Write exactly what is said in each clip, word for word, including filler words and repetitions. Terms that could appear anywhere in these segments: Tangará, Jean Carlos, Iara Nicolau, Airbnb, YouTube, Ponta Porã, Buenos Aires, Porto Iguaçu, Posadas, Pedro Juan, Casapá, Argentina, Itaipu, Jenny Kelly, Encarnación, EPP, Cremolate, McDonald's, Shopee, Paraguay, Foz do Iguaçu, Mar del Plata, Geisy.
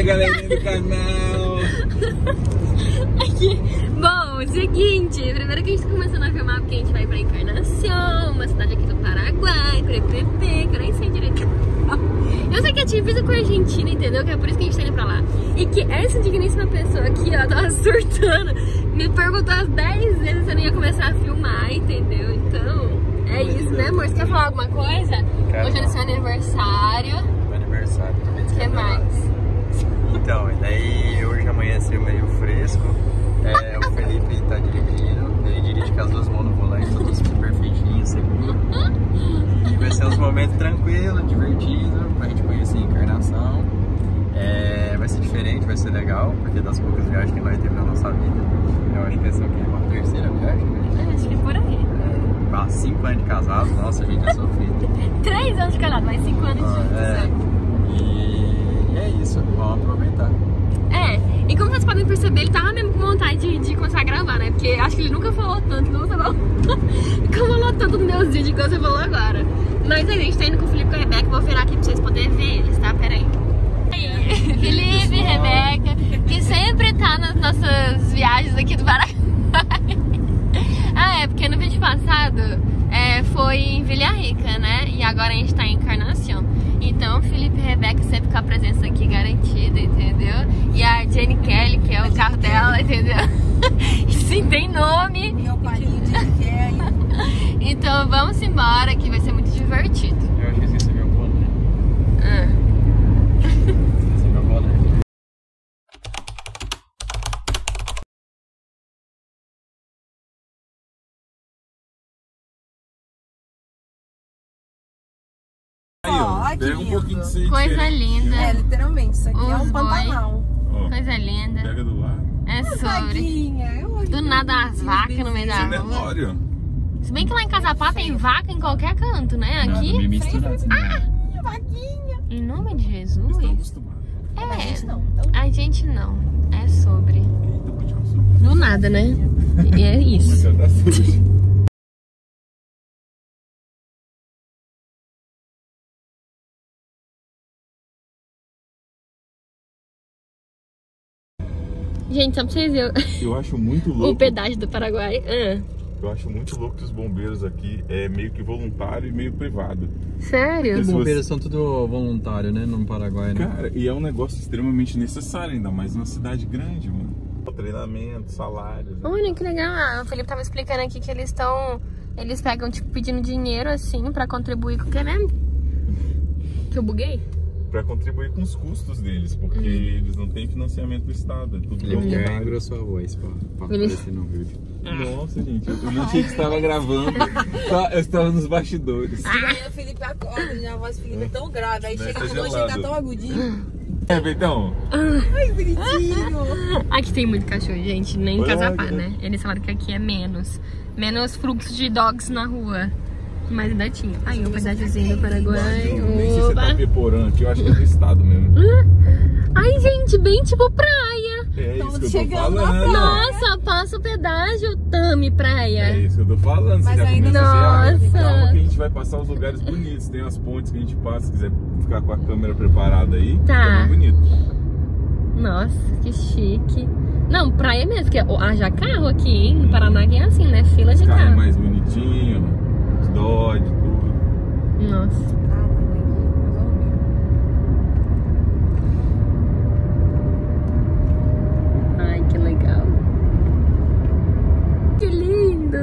aí, galerinha do canal. Aqui. Bom, seguinte, primeiro que a gente tá começando a filmar porque a gente vai pra Encarnação, uma cidade aqui do Paraguai, pra E P P, que eu nem sei direito. Eu sei que é divisa com a Argentina, entendeu? Que é por isso que a gente tá indo pra lá. E que essa digníssima pessoa aqui, ó, tava surtando, me perguntou as dez vezes se eu não ia começar a filmar, entendeu? Então, é isso, né, amor? Você quer falar alguma coisa? Caramba. Hoje é seu aniversário. Meu aniversário. O que mais? Então, e daí hoje amanheceu meio fresco, é, o Felipe tá dirigindo, ele dirige com as duas mãos no volante, tudo super perfeitinho, seguro. E vai ser uns momentos tranquilos, divertidos, pra gente conhecer a Encarnação. É, vai ser diferente, vai ser legal, porque das poucas viagens que nós teve na nossa vida, eu acho que essa aqui é uma terceira viagem, né? Acho que é por aí. É, há cinco anos de casado, nossa, a gente é sofrido. Três anos de casado, mas cinco anos ah, de casado. É. É isso, vamos aproveitar. É, e como vocês podem perceber, ele tava mesmo com vontade de, de começar a gravar, né? Porque acho que ele nunca falou tanto, nunca falou, falou tanto nos meus vídeos igual você falou agora. Mas a gente tá indo com o Felipe e a Rebeca, vou virar aqui pra vocês poderem ver eles, tá? Pera aí. Felipe e Rebeca, que sempre tá nas nossas viagens aqui do Paraguai. Ah, é, porque no vídeo passado é, foi em Vila Rica, né? E agora a gente tá em Encarnação. Então, Felipe e Rebeca sempre com a presença aqui garantida, entendeu? E a Jenny Kelly, que é o carro dela, entendeu? Sim, tem nome. Meu parinho de Kelly. Então, vamos embora, que vai ser muito divertido. Eu acho que esqueci meu boné. Ah. Esqueci meu boné. Pega um pouquinho de sítio. Coisa linda. É, literalmente, isso aqui Os é um Pantanal. Oh, coisa linda. Pega do lado. É sobre. Do nada as vacas no meio da rua. Se bem que lá em Casapá tem vaca em qualquer canto, né? Aqui. Ah! Vaquinha! Em nome de Jesus. É, a gente não. A gente não. É sobre. Do nada, né? E é isso. Gente, só pra vocês verem. Eu acho muito louco. O pedágio do Paraguai. Ah. Eu acho muito louco que os bombeiros aqui é meio que voluntário e meio privado. Sério? Os bombeiros você... são tudo voluntário, né? No Paraguai, né? Cara, e é um negócio extremamente necessário, ainda mais numa cidade grande, mano. Treinamento, salário. Olha, né? Que legal. O Felipe tava explicando aqui que eles estão. Eles pegam, tipo, pedindo dinheiro assim pra contribuir com o que é mesmo? Que eu buguei? Pra contribuir com os custos deles, porque hum. eles não têm financiamento do Estado. É tudo Ele já engrossou a voz pra, pra aparecer no vídeo. Nossa, gente, eu não achei que estava gravando. Eu estava nos bastidores. Aí o Felipe acorda, né? A voz do Felipe é tão grave. Aí chega com o nome, tá tão agudinho. É, Betão? Ai, bonitinho. Aqui tem muito cachorro, gente. Nem em Casapá, é. né? Eles falaram que aqui é menos. Menos fluxo de dogs na rua. Mas ainda tinha. Aí, um pedaçozinho do Paraguai. Nem sei se tá peporando, que eu acho que é do estado mesmo. Ai, gente, bem tipo praia. É isso que eu tô falando. Nossa, passa o pedágio, Tami, praia. É isso que eu tô falando. Você já começa a ver. Calma que a gente vai passar os lugares bonitos. Tem as pontes que a gente passa. Se quiser ficar com a câmera preparada aí, tá bonito. Nossa, que chique. Não, praia mesmo, porque haja carro aqui, hein? No Paraná é assim, né? Fila de carro. É mais bonitinho. Dó de tudo. Nossa. Ai, que legal. Que lindo.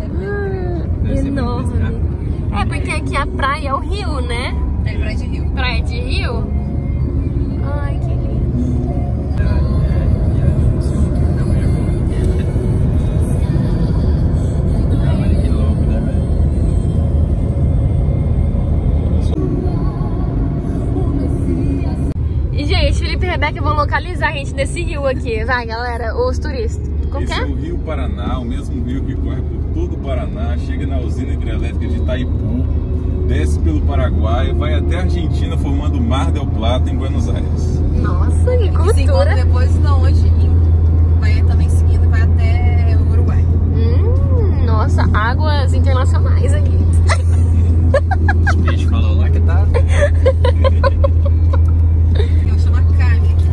Ah, enorme. É porque aqui a praia é o rio, né? É praia de rio. Praia de rio? Ai, que lindo. Rebeca, eu vou localizar a gente nesse rio aqui, vai galera, os turistas. Esse é o Rio Paraná, o mesmo rio que corre por todo o Paraná, chega na usina hidrelétrica de Itaipu, desce pelo Paraguai, vai até a Argentina formando o Mar del Plata em Buenos Aires. Nossa, que cultura! E depois não, hoje vai também seguindo, vai até o Uruguai. Hum, nossa, águas internacionais aqui. A gente falou lá que tá... Eu chamo a Carmen aqui.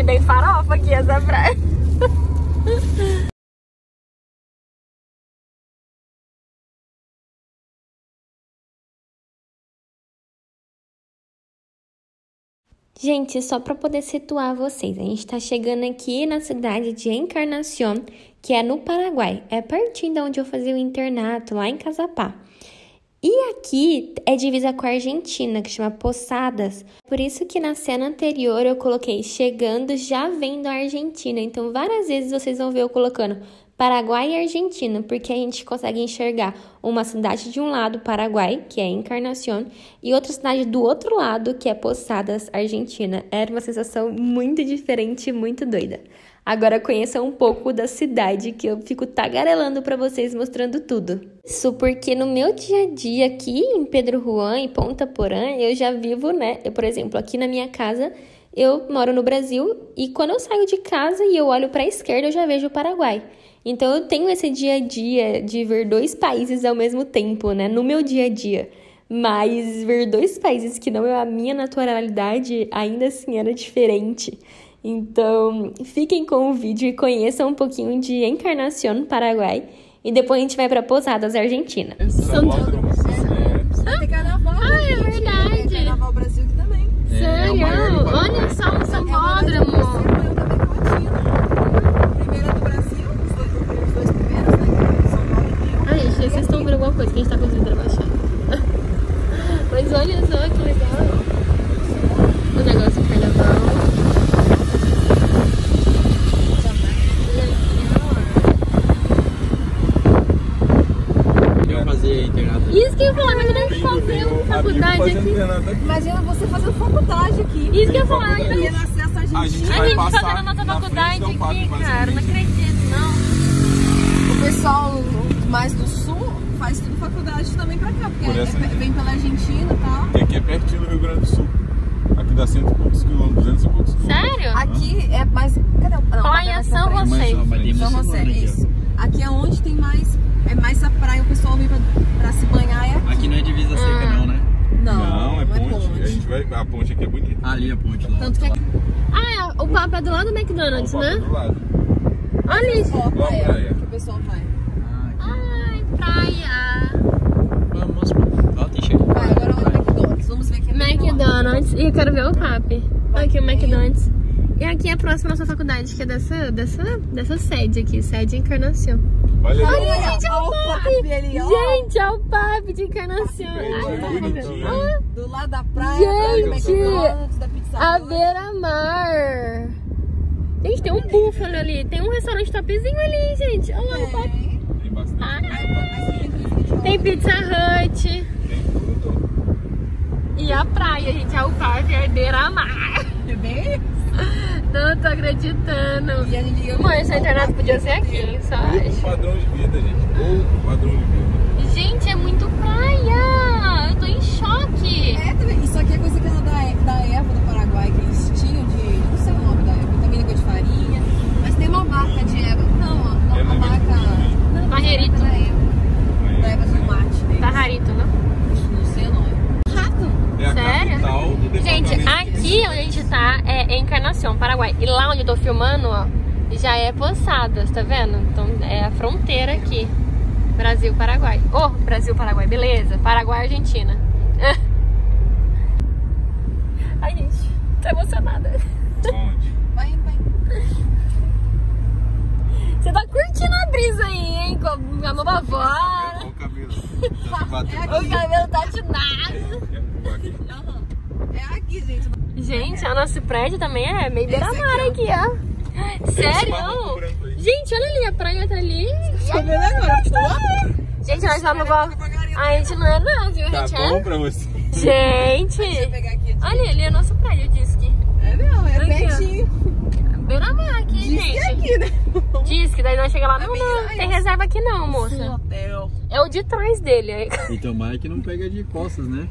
de bem farofa aqui essa praia. Gente, só para poder situar vocês, a gente está chegando aqui na cidade de Encarnación, que é no Paraguai. É pertinho de onde eu fazia o internato, lá em Casapá. E aqui é divisa com a Argentina, que chama Posadas. Por isso que na cena anterior eu coloquei chegando, já vendo a Argentina. Então várias vezes vocês vão ver eu colocando Paraguai e Argentina, porque a gente consegue enxergar uma cidade de um lado, Paraguai, que é Encarnación, e outra cidade do outro lado, que é Posadas, Argentina. Era uma sensação muito diferente, muito doida. Agora conheça um pouco da cidade, que eu fico tagarelando para vocês, mostrando tudo. Isso porque no meu dia a dia aqui em Pedro Juan e Ponta Porã, eu já vivo, né? Eu, por exemplo, aqui na minha casa, eu moro no Brasil, e quando eu saio de casa e eu olho para a esquerda, eu já vejo o Paraguai. Então, eu tenho esse dia a dia de ver dois países ao mesmo tempo, né? No meu dia a dia. Mas ver dois países que não é a minha naturalidade, ainda assim era diferente. Então, fiquem com o vídeo e conheçam um pouquinho de Encarnación, Paraguai. E depois a gente vai para Posadas, Argentina. São Tem carnaval. Ah, é verdade. Tem carnaval Brasil aqui também. Sério? Olha só o sambódromo. Vocês estão vendo alguma coisa que a gente tá conseguindo trabalhar. Mas olha só que legal. O negócio de carnaval. Eu fazia internato. Isso que eu ia falar, imagina a gente fazer uma faculdade aqui. Imagina você fazendo faculdade aqui. Isso que eu ia falar, imagina a gente. A gente fazendo a nossa faculdade aqui, cara. Não acredito, não. O pessoal mais do sul faz tudo faculdade também pra cá, porque Por é, é, vem pela Argentina e tal. E aqui é pertinho do Rio Grande do Sul. Aqui dá cento e poucos quilômetros, duzentos e poucos quilômetros. Sério? Aqui é mais... Cadê o... Não, Olha, é São José. São José, isso. Aqui é onde tem mais... É mais a praia, o pessoal vem pra, pra se banhar. É aqui. Aqui não é divisa ah. seca não, né? Não, não, não é, ponte. é ponte. A, gente vai... a ponte aqui é bonita. Ali é a ponte lá. Tanto que aqui... Ah, é, o Papa é do lado do McDonald's, né? do lado. Olha isso. Ó, praia, praia. Que o pessoal vai. Praia. Vamos pra... Ó, tem cheiro. Ah, agora olha o McDonald's. Vamos ver aqui. McDonald's. E eu quero ver o P A P. Olha aqui o McDonald's. E aqui é próximo à nossa faculdade, que é dessa, dessa, dessa sede aqui. Sede Encarnación. Olha, olha gente, é o P A P. Gente, é o P A P de Encarnación. Ai, ah, do lado da praia. Gente, a beira-mar. Gente, tem um búfalo ali. Tem um restaurante topzinho ali, gente. Olha lá o P A P. Ah, tem Pizza Hut. E a praia, gente. É o parque é beira-mar. Não tô acreditando. Amor, esse internato podia ser aqui, só acho. Padrão de vida, gente. Outro padrão de vida. Gente, é muito praia. Eu tô em choque. É, isso aqui é coisa que era da erva do Paraguai, que eles tinham de... Não sei o nome da erva. Também negócio de farinha. Mas tem uma marca de erva. Não, uma marca... Marrerito. Da época do mate. Marrerito, né? Não sei o nome. Rato. Sério? Gente, aqui onde a gente tá é Encarnación, Paraguai. E lá onde eu tô filmando, ó, já é Posadas, tá vendo? Então é a fronteira aqui. Brasil-Paraguai. Ô, oh, Brasil-Paraguai, beleza. Paraguai-Argentina. Ai, gente, tô emocionada. Onde? Vai, vai. Você tá curtindo a brisa aí, hein? Com a minha mão pra fora. O cabelo tá atinado. É aqui, gente. Gente, o nosso prédio também é meio beira-mar aqui, ó. Sério? Gente, olha ali, a praia tá ali. Tá vendo agora? Gente, nós vamos... A gente não é não, viu? Tá bom pra você. Gente, olha ali, é o nosso prédio, diz que... É não, é pertinho. Beira-mar aqui, Diz gente. Diz que aqui, né? Diz que daí nós chega lá, não, não, não tem reserva aqui não, moça. É o de trás dele. Então mais que não pega de costas, né?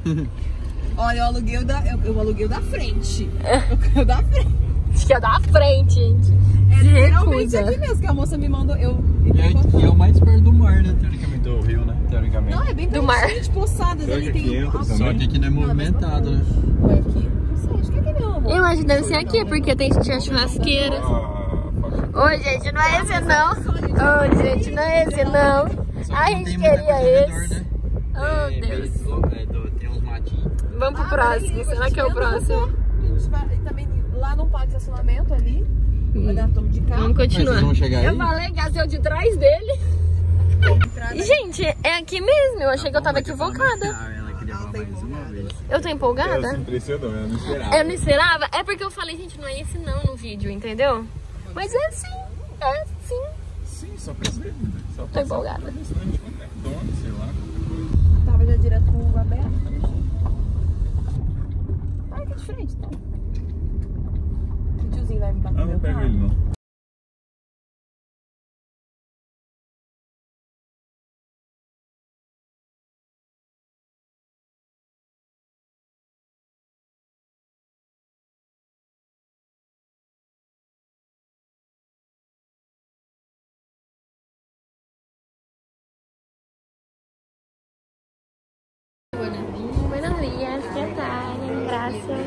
Olha, eu aluguei o da, eu, eu aluguei o da frente. É. O da frente. Acho que é da frente, gente. É realmente aqui mesmo, que a moça me mandou. Eu, e aqui é o mais perto do mar, né? Teoricamente, do rio, né? Teoricamente. Não, é bem do mar. Gente, Posadas, ali tem um... Só que aqui não é movimentado, né? Ou é aqui? Não sei. acho que é aquele, amor. Eu acho que deve ser aqui, porque tem gente a churrasqueira. Ô, gente, não é esse não. Ô, gente, não é esse não. A gente queria esse. Oh, Deus. Tem uns matinhos. Vamos pro próximo. Será que é o próximo? Também lá no parque de estacionamento ali. De carro. Vamos continuar. Eu falei que ia ser o de trás dele. Gente, é aqui mesmo. Eu achei que eu tava equivocada. Eu tô empolgada? Eu, impressionou, eu não esperava. Eu não esperava? É porque eu falei, gente, não é esse não no vídeo, entendeu? Mas é sim, é sim. Sim, só pra ser. Só pra tô empolgada. Pra restaurante com McDonald's, sei lá. Tava já direto com o aberto. Ai, que é diferente, tá? O tiozinho vai me bater. Ah, não pega ele não. Buenos dias, que tal? Graças.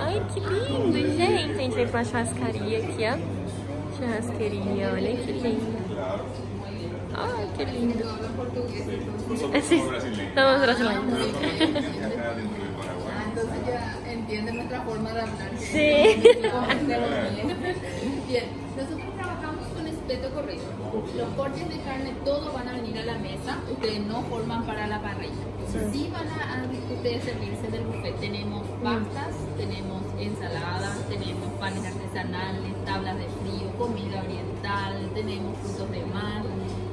Ai, que lindo, gente. A gente veio pra churrascaria aqui, ó. Churrasqueirinha, olha que lindo. Ai, que lindo. Estamos brasileiros. Entendem nossa forma de falar. Sim. Nós trabalhamos com respeito correto. Los cortes de carne todos van a venir a la mesa, ustedes no forman para la parrilla. Sí, sí van a, a ustedes servirse del buffet. Tenemos pastas, tenemos ensaladas, tenemos panes artesanales, tablas de frío, comida oriental, tenemos frutos de mar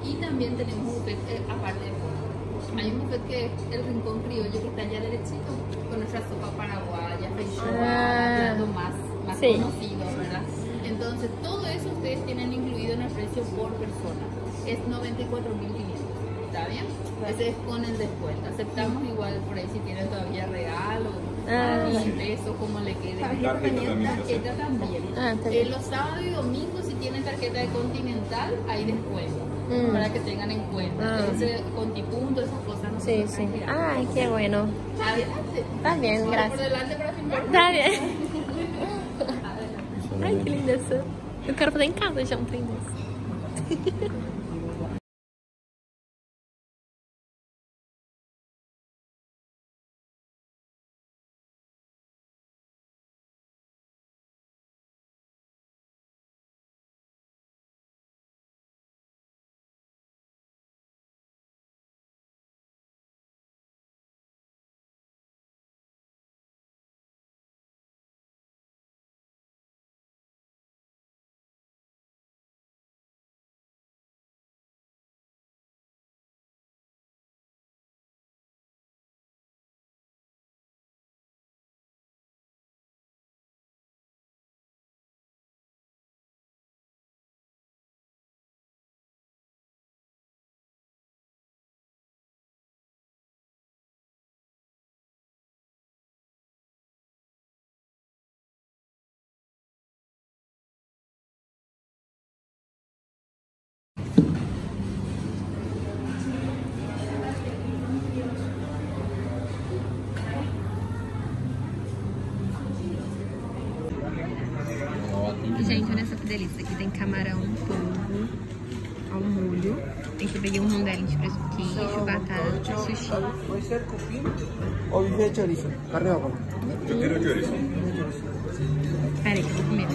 y también tenemos buffet eh, aparte de fondo. Hay un buffet que es el rincón criollo que está allá derechito con nuestra sopa paraguaya, feijoada, plato más, más sí. conocido, ¿verdad? Entonces todo eso ustedes tienen incluido en el precio por persona, es noventa y cuatro mil quinientos, ¿está bien? Ese es con el descuento, aceptamos igual por ahí si tienen todavía regalo, ah, ingreso, como le quede. Tarjeta también. Tarjeta también. Ah, eh, los sábados y domingos si tienen tarjeta de Continental hay descuento, mm. para que tengan en cuenta. Ah. Entonces Contipunto, esas cosas no se sí, sí. Ay, qué bueno. Adelante. Está bien, gracias. Por delante para filmar. Está bien. Ai, que linda essa. Eu quero fazer em casa já um trem desse. Gente, olha essa que delícia. Aqui tem camarão, polvo, ao molho. Tem que pegar um rangarim de presunto, queijo, batata, sushi. Pode ser cupim ou bife de chorizo? Carne ou polvo? Eu quero chorizo. Peraí, que eu vou comer.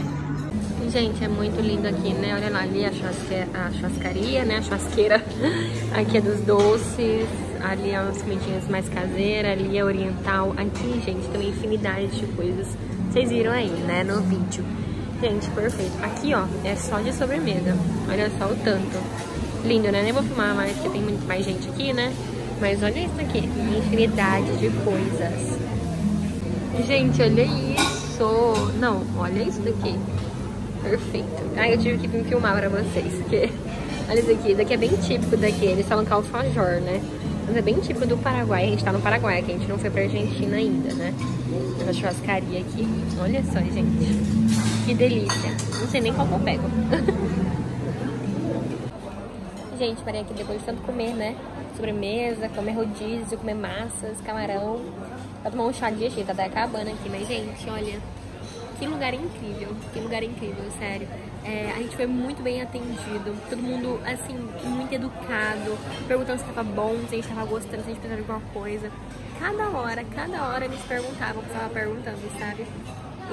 Gente, é muito lindo aqui, né? Olha lá ali a, churrasque... a churrascaria, né? A churrasqueira. Aqui é dos doces. Ali é umas comidinhas mais caseiras. Ali é oriental. Aqui, gente, tem uma infinidade de coisas. Vocês viram aí, né? No vídeo. Gente, perfeito. Aqui, ó, é só de sobremesa. Olha só o tanto. Lindo, né? Nem vou filmar mais, porque tem muito mais gente aqui, né? Mas olha isso aqui. Infinidade de coisas. Gente, olha isso. Não, olha isso daqui. Perfeito. Ah, eu tive que filmar pra vocês, porque... Olha isso aqui. Isso daqui é bem típico daqui. Eles falam que é alfajor, né? Mas é bem típico do Paraguai. A gente tá no Paraguai, que a gente não foi pra Argentina ainda, né? Essa churrascaria aqui. Olha só, gente. Que delícia. Não sei nem qual que eu pego. gente, parei aqui depois de tanto comer, né? Sobremesa, comer rodízio, comer massas, camarão. Pra tomar um chá de jeito, tá até acabando aqui. Mas, gente, olha, que lugar incrível, que lugar incrível, sério. É, a gente foi muito bem atendido, todo mundo, assim, muito educado, perguntando se tava bom, se a gente tava gostando, se a gente precisava de alguma coisa. Cada hora, cada hora eles perguntavam, tava perguntando, sabe?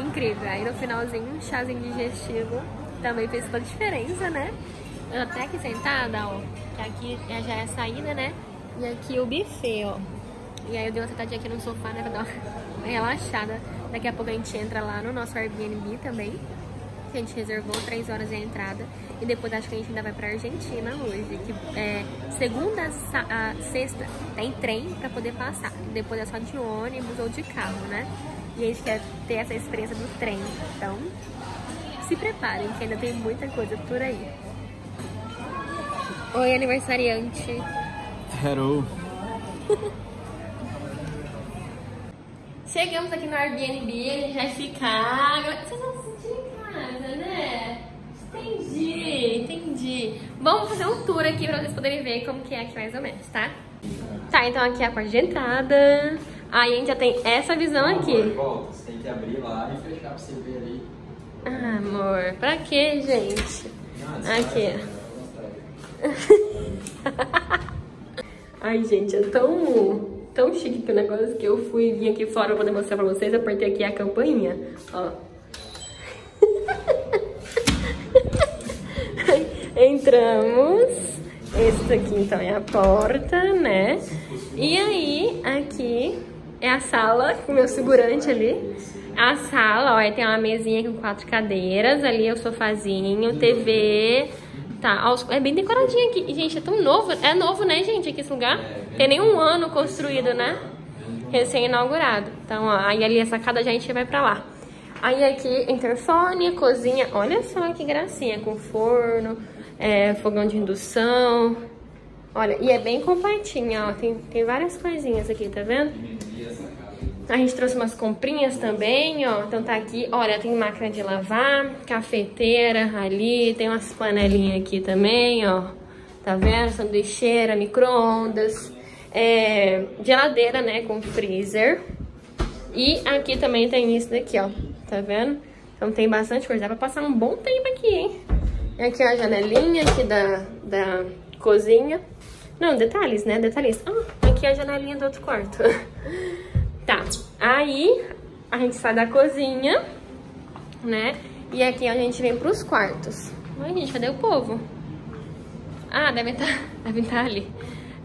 Incrível. Aí no finalzinho, um chazinho digestivo também fez toda a diferença, né? Eu até aqui sentada, ó, que aqui já é a saída, né? E aqui o buffet, ó. E aí eu dei uma sentadinha aqui no sofá, né, pra dar uma relaxada. Daqui a pouco a gente entra lá no nosso Airbnb também. Que a gente reservou três horas de entrada. E depois acho que a gente ainda vai pra Argentina hoje. Que é, segunda a sexta tem trem pra poder passar. Depois é só de ônibus ou de carro, né? E a gente quer ter essa experiência do trem. Então, se preparem, que ainda tem muita coisa por aí. Oi, aniversariante. Hello. Chegamos aqui no Airbnb, a gente vai ficar... Vocês vão se sentir em casa, né? Entendi, entendi. Vamos fazer um tour aqui pra vocês poderem ver como que é aqui mais ou menos, tá? Tá, então aqui é a porta de entrada. Aí a gente já tem essa visão aqui. Amor, volta. Você tem que abrir lá e fechar pra você ver ali. Ah, amor, pra quê, gente? Nossa, aqui, ó. Ai, gente, é tão... tão chique que o negócio que eu fui vim aqui fora pra poder mostrar pra vocês. Apertei aqui a campainha, ó. Entramos. Esse aqui então é a porta, né? E aí, aqui é a sala, com o meu segurante ali. A sala, ó, tem uma mesinha com quatro cadeiras. Ali é o sofazinho, tê vê. Tá, é bem decoradinho aqui. Gente, é tão novo. É novo, né, gente, aqui esse lugar? Tem nem um ano construído, né? Recém-inaugurado. Então, ó, aí ali a sacada já a gente vai pra lá. Aí aqui, interfone, cozinha. Olha só que gracinha, com forno, é, fogão de indução. Olha, e é bem completinha, ó. Tem, tem várias coisinhas aqui, tá vendo? A gente trouxe umas comprinhas também, ó. Então tá aqui, olha, tem máquina de lavar, cafeteira ali, tem umas panelinhas aqui também, ó. Tá vendo? Sanduicheira, micro-ondas, é, geladeira, né, com freezer. E aqui também tem isso daqui, ó. Tá vendo? Então tem bastante coisa, dá pra passar um bom tempo aqui, hein? Aqui, ó, a janelinha aqui da, da cozinha. Não, detalhes, né? Detalhes. Ah, aqui é a janelinha do outro quarto. Tá, aí a gente sai da cozinha, né? E aqui a gente vem pros quartos. Ai, gente, cadê o povo? Ah, deve estar, deve estar ali.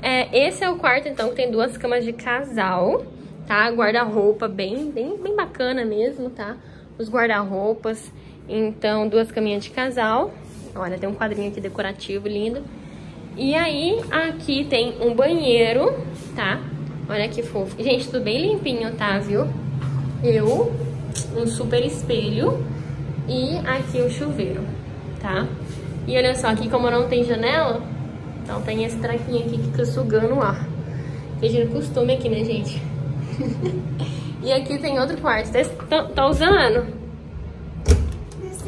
É, esse é o quarto, então, que tem duas camas de casal, tá? Guarda-roupa bem, bem, bem bacana mesmo, tá? Os guarda-roupas, então, duas caminhas de casal. Olha, tem um quadrinho aqui decorativo, lindo. E aí, aqui tem um banheiro, tá? Olha que fofo. Gente, tudo bem limpinho, tá, viu? Eu, um super espelho e aqui o chuveiro, tá? E olha só, aqui como não tem janela, então tem esse traquinho aqui que fica sugando o ar. Veja o costume aqui, né, gente? E aqui tem outro quarto. Tá, tá usando? Que isso?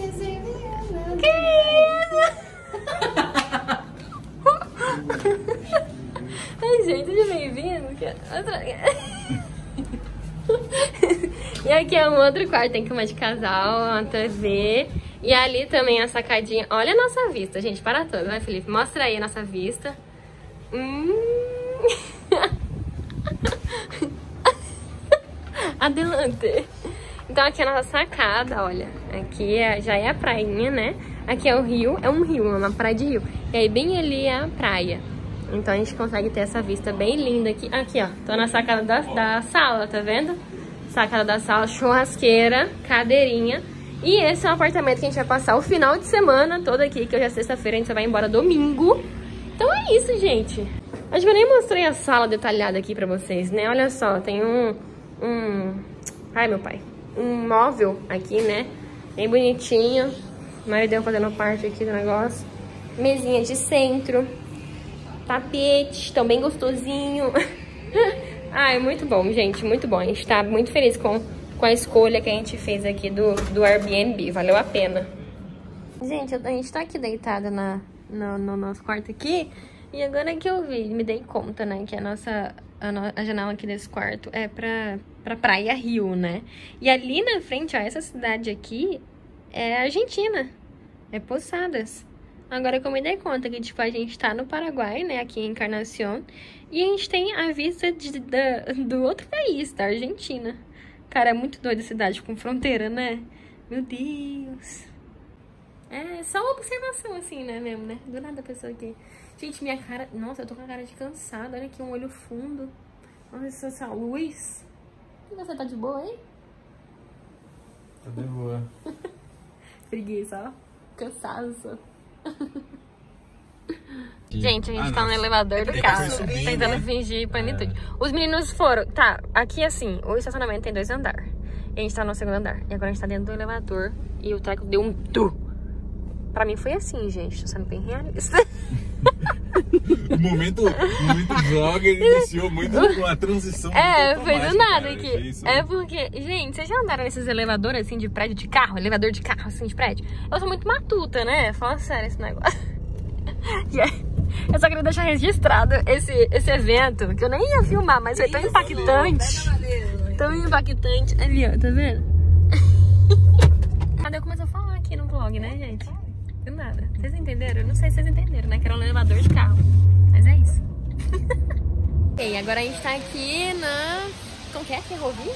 Ai, gente, seja bem-vindo. E aqui é um outro quarto, tem cama de casal, uma tê vê. E ali também a sacadinha. Olha a nossa vista, gente, para toda, vai, Felipe? Mostra aí a nossa vista. Hum... Adelante. Então aqui é a nossa sacada, olha. Aqui é, já é a prainha, né? Aqui é o rio, é um rio, é uma praia de rio. E aí bem ali é a praia. Então a gente consegue ter essa vista bem linda aqui. Aqui, ó, tô na sacada da, da sala, tá vendo? Sacada da sala, churrasqueira, cadeirinha. E esse é um apartamento que a gente vai passar o final de semana todo aqui, que hoje é sexta-feira, a gente só vai embora domingo. Então é isso, gente. Acho que eu nem mostrei a sala detalhada aqui pra vocês, né? Olha só, tem um... um... ai, meu pai. Um móvel aqui, né? Bem bonitinho. O marido fazendo parte aqui do negócio. Mesinha de centro. Tapete, tão bem gostosinho. Ai, muito bom, gente, muito bom. A gente tá muito feliz com, com a escolha que a gente fez aqui do, do Airbnb. Valeu a pena. Gente, a gente tá aqui deitada na, no, no nosso quarto aqui. E agora que eu vi, me dei conta, né, que a nossa a, no, a janela aqui desse quarto é pra, pra Praia Rio, né? E ali na frente, ó, essa cidade aqui é Argentina, é Posadas. Agora que eu me dei conta que, tipo, a gente tá no Paraguai, né, aqui em Encarnación, e a gente tem a vista de, da, do outro país, da Argentina. Cara, é muito doida a cidade com fronteira, né? Meu Deus! É só uma observação, assim, né, mesmo, né? Do nada a pessoa aqui. Gente, minha cara... Nossa, eu tô com a cara de cansada. Olha aqui, um olho fundo. Nossa, essa luz. E você, tá de boa aí? Tá de boa. Preguiça, ó. Cansaço. Gente, a gente ah, tá nossa. no elevador do carro, subindo, tentando né? fingir plenitude. É. Os meninos foram... Tá, aqui assim, o estacionamento tem dois andares. E a gente tá no segundo andar. E agora a gente tá dentro do elevador e o treco deu um tu. Pra mim foi assim, gente. Tô sendo bem realista. O momento, momento vlog iniciou muito com a transição. É, foi do nada aqui. É porque, gente, vocês já andaram nesses elevadores assim de prédio de carro? Elevador de carro assim de prédio? Eu sou muito matuta, né? Fala sério esse negócio. Yeah. Eu só queria deixar registrado esse, esse evento, que eu nem ia filmar, mas foi tão impactante. Tão impactante. Ali, ó, tá vendo? Cadê eu começo a falar aqui no vlog, né, gente? Do nada. Vocês entenderam? Eu não sei se vocês entenderam, né? Que era um elevador de carro. Mas é isso. Ok, agora a gente tá aqui na... Como que é? Ferrovia?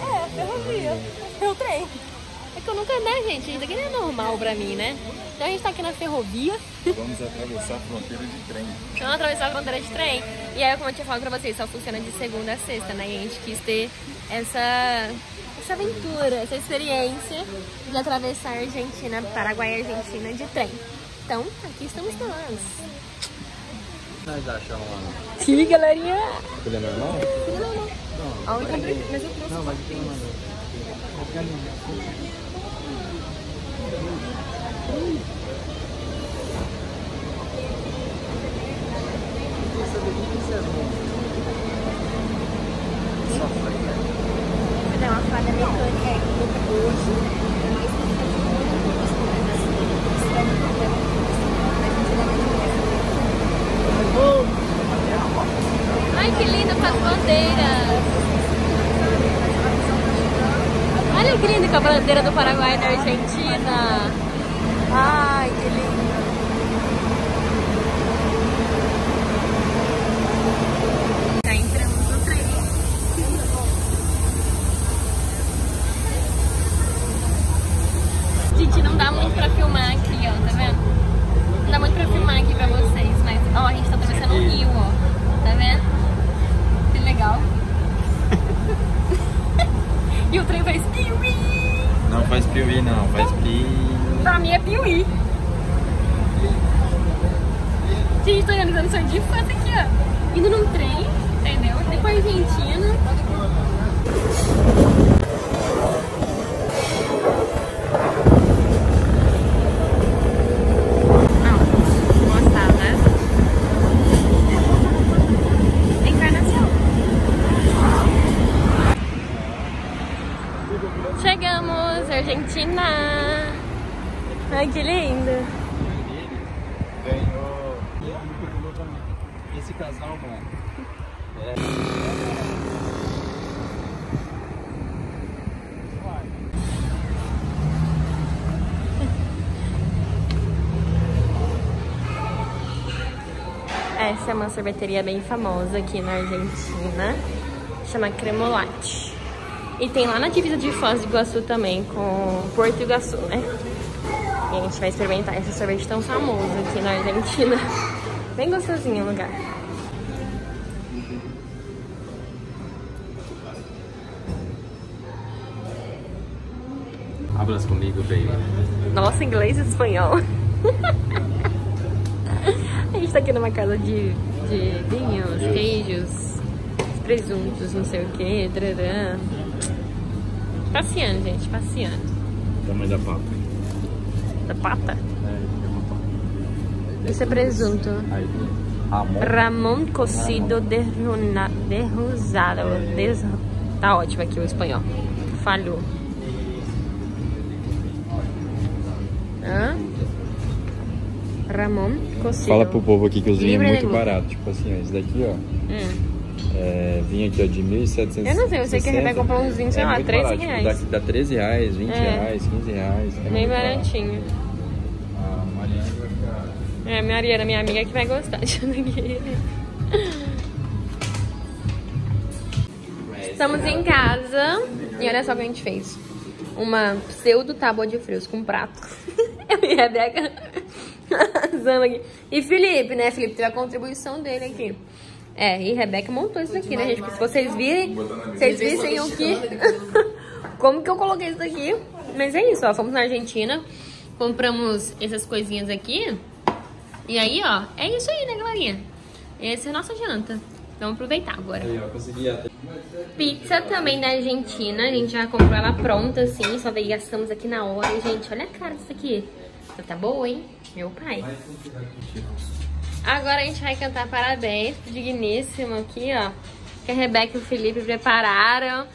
É, ferrovia. É o trem. É que eu nunca andei, gente. Isso aqui não é normal pra mim, né? Então a gente tá aqui na ferrovia. Vamos atravessar a fronteira de trem. Vamos atravessar a fronteira de trem. E aí, como eu tinha falado pra vocês, só funciona de segunda a sexta, né? E a gente quis ter essa, essa aventura, essa experiência de atravessar a Argentina, Paraguai e Argentina de trem. Então, aqui estamos nós. O que nós achamos lá? Sim, galerinha! Ele é normal? Ele é normal. Não, mas eu trouxe. Não, mas eu trouxe. Vou dar uma fada mecânica aí hoje. Ai, que linda essa bandeira! Olha que lindo, com a bandeira do Paraguai e da Argentina. Ai, que lindo. Já entramos no trem. Gente, não dá muito pra filmar aqui, ó, tá vendo? Não dá muito pra filmar aqui pra vocês, mas ó, a gente tá atravessando um rio, ó, tá vendo? Que legal. E o trem faz piuí! Não faz piuí não, faz pi... Pra mim é piuí! Gente, tô organizando só de fato aqui, ó! Indo num trem, entendeu? Depois Argentina... Argentina! Ai, que lindo! Ganhou! Esse casal, mano. É. Essa é uma sorveteria bem famosa aqui na Argentina. Chama Cremolate. E tem lá na divisa de Foz do Iguaçu também, com Porto Iguaçu, né? E a gente vai experimentar esse sorvete tão famoso aqui na Argentina. Bem gostosinho o lugar. Hablas comigo, baby. Nossa, inglês e espanhol. A gente tá aqui numa casa de, de vinhos, queijos, presuntos, não sei o que, trarã. Passeando, gente, passeando. O tamanho da pata. Da pata? É, é uma pata. Isso é presunto. Aí, Ramon. Ramon cocido derruzado. Des... Tá ótimo aqui o espanhol. Falhou. Hã? Ramon Cociro. Fala pro povo aqui que os vinhos é muito barato. Tipo assim, ó, esse daqui, ó. Hum. É, vinho aqui, ó, de mil e setecentos. Eu não sei, eu sei que a Rebeca comprou uns vinhos, sei é lá, treze reais. Tipo, dá, dá treze reais, vinte é. reais, quinze reais. É bem baratinho. Ah, a Mariana vai ficar... É, a Mariana, minha amiga, que vai gostar de Anagueira. Estamos em casa e olha só o que a gente fez. Uma pseudo tábua de frios com prato. Eu e a Rebeca arrasando aqui. E Felipe, né? Felipe teve a contribuição dele aqui. É, e Rebeca montou isso aqui, né, gente? Porque se vocês virem, vocês vissem o que... Como que eu coloquei isso aqui. Mas é isso, ó. Fomos na Argentina, compramos essas coisinhas aqui. E aí, ó, é isso aí, né, galerinha? Essa é a nossa janta. Vamos aproveitar agora. Pizza também da Argentina. A gente já comprou ela pronta, assim. Só daí gastamos aqui na hora. E, gente, olha a cara disso aqui. Essa tá boa, hein? Meu pai. Agora a gente vai cantar parabéns pro digníssimo aqui, ó. Que a Rebeca e o Felipe prepararam.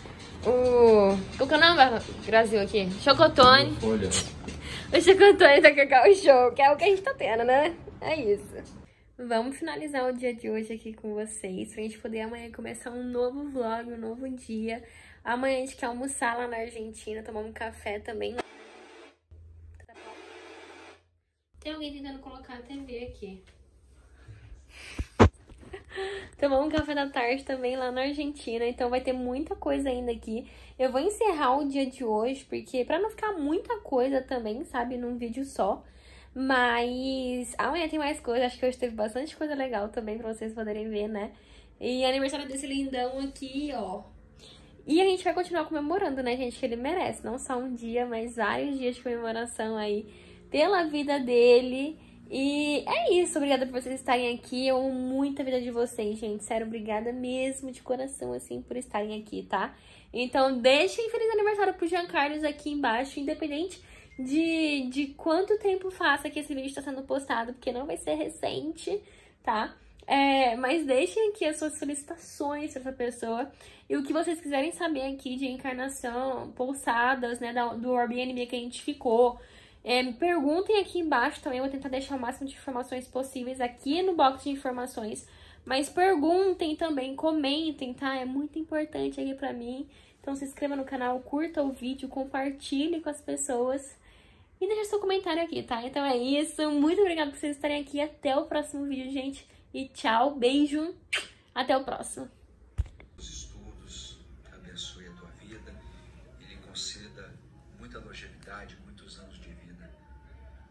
O... Qual que é o nome do Brasil aqui? Chocotone. O Chocotone da Cacau Show, que é o que a gente tá tendo, né? É isso. Vamos finalizar o dia de hoje aqui com vocês, pra gente poder amanhã começar um novo vlog, um novo dia. Amanhã a gente quer almoçar lá na Argentina, tomar um café também. Tem alguém tentando colocar a T V aqui. Tomar um café da tarde também lá na Argentina. Então vai ter muita coisa ainda aqui. Eu vou encerrar o dia de hoje, porque pra não ficar muita coisa também, sabe, num vídeo só. Mas amanhã tem mais coisa. Acho que hoje teve bastante coisa legal também pra vocês poderem ver, né? E aniversário desse lindão aqui, ó. E a gente vai continuar comemorando, né, gente? Que ele merece, não só um dia, mas vários dias de comemoração aí pela vida dele. E é isso, obrigada por vocês estarem aqui. Eu amo muito a vida de vocês, gente. Sério, obrigada mesmo, de coração, assim, por estarem aqui, tá? Então deixem feliz aniversário pro Jean Carlos aqui embaixo, independente de, de quanto tempo faça que esse vídeo está sendo postado, porque não vai ser recente, tá? É, mas deixem aqui as suas solicitações pra essa pessoa. E o que vocês quiserem saber aqui de encarnação, Posadas, né, do Airbnb que a gente ficou. É, me perguntem aqui embaixo também, eu vou tentar deixar o máximo de informações possíveis aqui no box de informações. Mas perguntem também, comentem, tá? É muito importante aqui pra mim. Então se inscreva no canal, curta o vídeo, compartilhe com as pessoas. E deixa seu comentário aqui, tá? Então é isso, muito obrigada por vocês estarem aqui. Até o próximo vídeo, gente. E tchau, beijo, até o próximo. Os estudos, abençoe a tua vida e lhe conceda muita longevidade, muitos anos de vida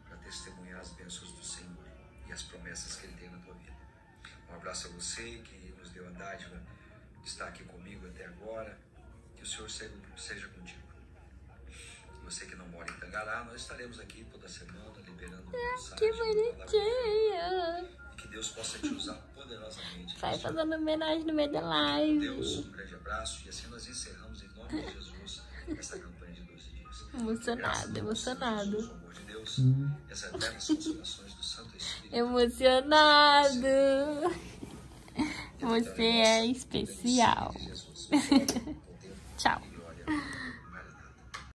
para testemunhar as bênçãos do Senhor e as promessas que Ele tem na tua vida. Um abraço a você que nos deu a dádiva de estar aqui comigo até agora. Que o Senhor seja contigo. Você que não mora em Tangará, nós estaremos aqui toda semana liberando o mensagem. Que bonitinho! E que Deus possa te usar poderosamente. Vai fazendo homenagem no meio da live. Deus, um grande abraço. E assim nós encerramos em nome de Jesus essa campanha de doze dias. Emocionado, emocionado. O amor de Deus, as eternas consolações do Santo Espírito. Emocionado. Você é especial. Tchau.